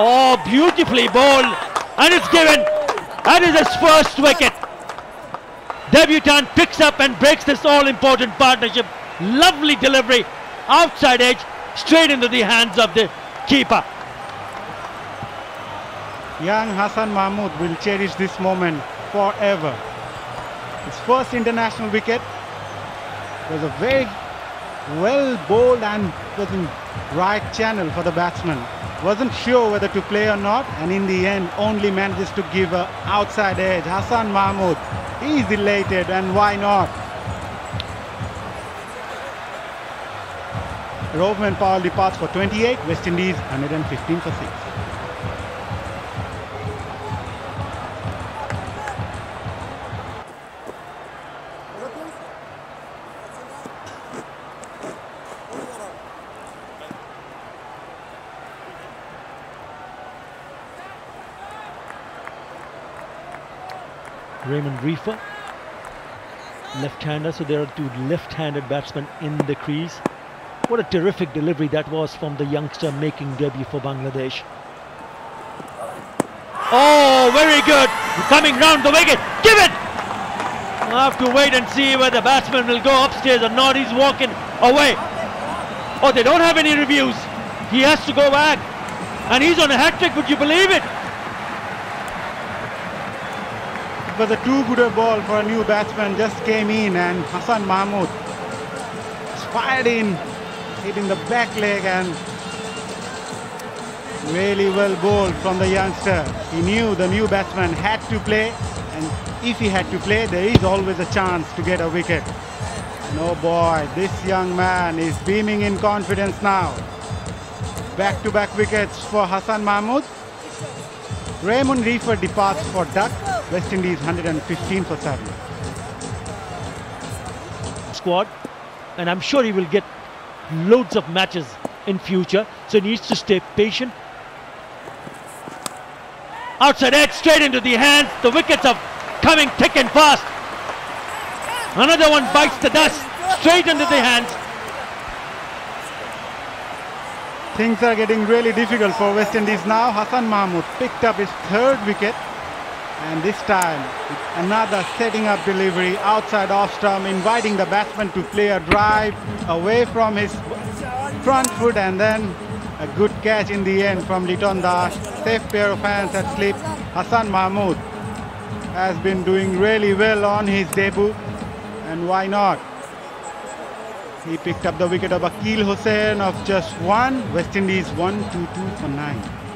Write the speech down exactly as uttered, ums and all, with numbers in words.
Oh, beautifully bowled, and it's given. That is his first wicket. Debutant picks up and breaks this all-important partnership. Lovely delivery, outside edge, straight into the hands of the keeper. Young Hasan Mahmud will cherish this moment forever. His first international wicket was a very well bowled and was in right channel for the batsman. Wasn't sure whether to play or not, and in the end only manages to give an outside edge. Hasan Mahmud is elated, and why not? Rovman Powell departs for twenty-eight, West Indies one hundred fifteen for six. Raymond Reefer, left-hander, so there are two left-handed batsmen in the crease. What a terrific delivery that was from the youngster making debut for Bangladesh. Oh, very good, coming round the wicket, give it! We'll have to wait and see whether the batsman will go upstairs or not. He's walking away. Oh, they don't have any reviews. He has to go back, and he's on a hat-trick, would you believe it? Was a too-gooder ball for a new batsman, just came in, and Hasan Mahmud fired in, hitting the back leg, and really well bowled from the youngster. He knew the new batsman had to play, and if he had to play, there is always a chance to get a wicket. No boy, this young man is beaming in confidence now. Back-to-back wickets for Hasan Mahmud. Raymond Reefer departs for duck. West Indies one hundred fifteen for seven. Squad, and I'm sure he will get loads of matches in future, so he needs to stay patient. Outside edge, straight into the hands. The wickets are coming thick and fast. Another one bites the dust, straight into the hands. Things are getting really difficult for West Indies now. Hasan Mahmud picked up his third wicket. And this time, another setting up delivery outside off stump, inviting the batsman to play a drive away from his front foot, and then a good catch in the end from Liton Das. Safe pair of hands at slip. Hasan Mahmud has been doing really well on his debut, and why not? He picked up the wicket of Akil Hossein of just one. West Indies one two two for nine.